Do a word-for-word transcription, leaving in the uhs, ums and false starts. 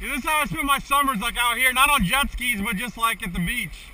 This is how I spend my summers, like out here, not on jet skis, but just like at the beach.